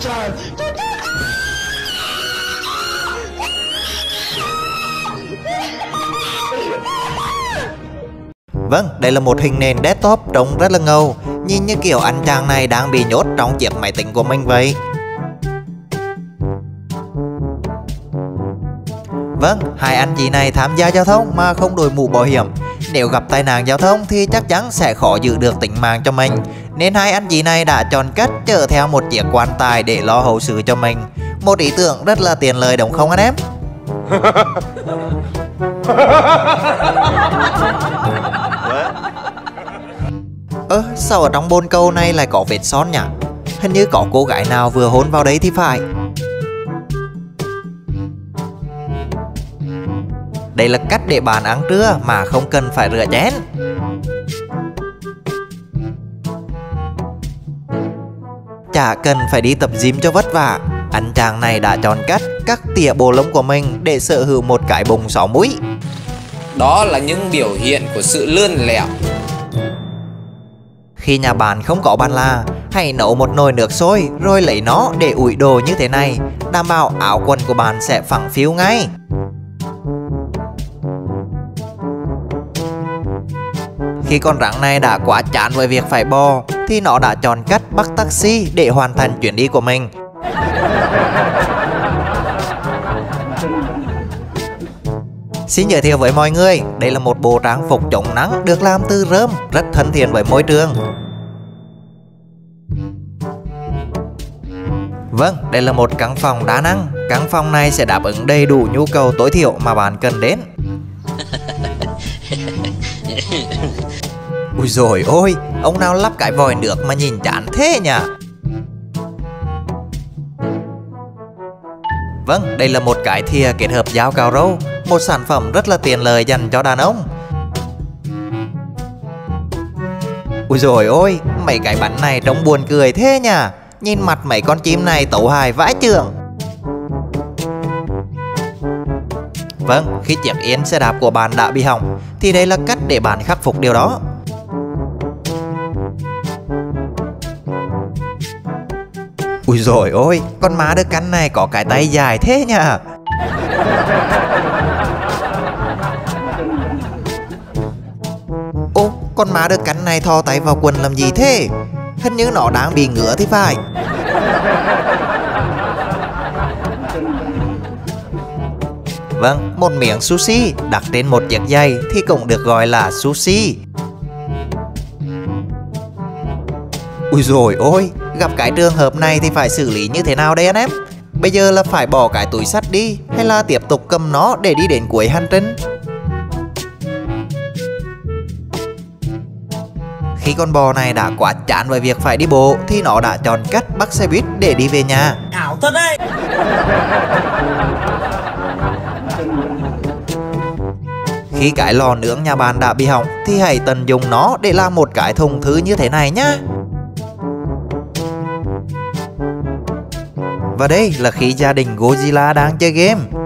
trời. Vâng, đây là một hình nền desktop trông rất là ngầu. Nhìn như kiểu anh chàng này đang bị nhốt trong chiếc máy tính của mình vậy. Vâng, hai anh chị này tham gia giao thông mà không đội mũ bảo hiểm. Nếu gặp tai nạn giao thông thì chắc chắn sẽ khó giữ được tính mạng cho mình. Nên hai anh chị này đã chọn cách chở theo một chiếc quan tài để lo hậu sự cho mình. Một ý tưởng rất là tiền lời đúng không anh em? Sao ở trong bồn cầu này lại có vết son nhỉ? Hình như có cô gái nào vừa hôn vào đấy thì phải. Đây là cách để bạn ăn trưa mà không cần phải rửa chén. Chả cần phải đi tập gym cho vất vả. Anh chàng này đã chọn cách cắt tỉa bộ lông của mình để sở hữu một cái bụng 6 mũi. Đó là những biểu hiện của sự lươn lẹo. Khi nhà bạn không có bàn là, hãy nấu một nồi nước sôi rồi lấy nó để ủi đồ như thế này. Đảm bảo áo quần của bạn sẽ phẳng phiu ngay. Khi con rắn này đã quá chán với việc phải bò thì nó đã chọn cách bắt taxi để hoàn thành chuyến đi của mình. Xin giới thiệu với mọi người, đây là một bộ trang phục chống nắng được làm từ rơm, rất thân thiện với môi trường. Vâng, đây là một căn phòng đa năng. Căn phòng này sẽ đáp ứng đầy đủ nhu cầu tối thiểu mà bạn cần đến. Ui dồi ôi, ông nào lắp cái vòi nước mà nhìn chán thế nhỉ? Vâng, đây là một cái thìa kết hợp dao cạo râu, một sản phẩm rất là tiện lợi dành cho đàn ông. Ui dồi ôi, mấy cái bánh này trông buồn cười thế nhỉ? Nhìn mặt mấy con chim này tấu hài vãi chưởng. Vâng, khi chiếc yến xe đạp của bạn đã bị hỏng thì đây là cách để bạn khắc phục điều đó. Ui dồi ôi, con má đứa cắn này có cái tay dài thế nhỉ? Ô, con má đứa cắn này thò tay vào quần làm gì thế? Hình như nó đang bị ngứa thì phải. Vâng, một miếng sushi đặt trên một chiếc dây thì cũng được gọi là sushi. Ui dồi ôi, gặp cái trường hợp này thì phải xử lý như thế nào đây anh em? Bây giờ là phải bỏ cái túi sắt đi hay là tiếp tục cầm nó để đi đến cuối hành trình? Khi con bò này đã quá chán với việc phải đi bộ thì nó đã chọn cách bắt xe buýt để đi về nhà. Ảo thật đấy. Khi cái lò nướng nhà bạn đã bị hỏng thì hãy tận dụng nó để làm một cái thùng thứ như thế này nhá. Và đây là khi gia đình Godzilla đang chơi game.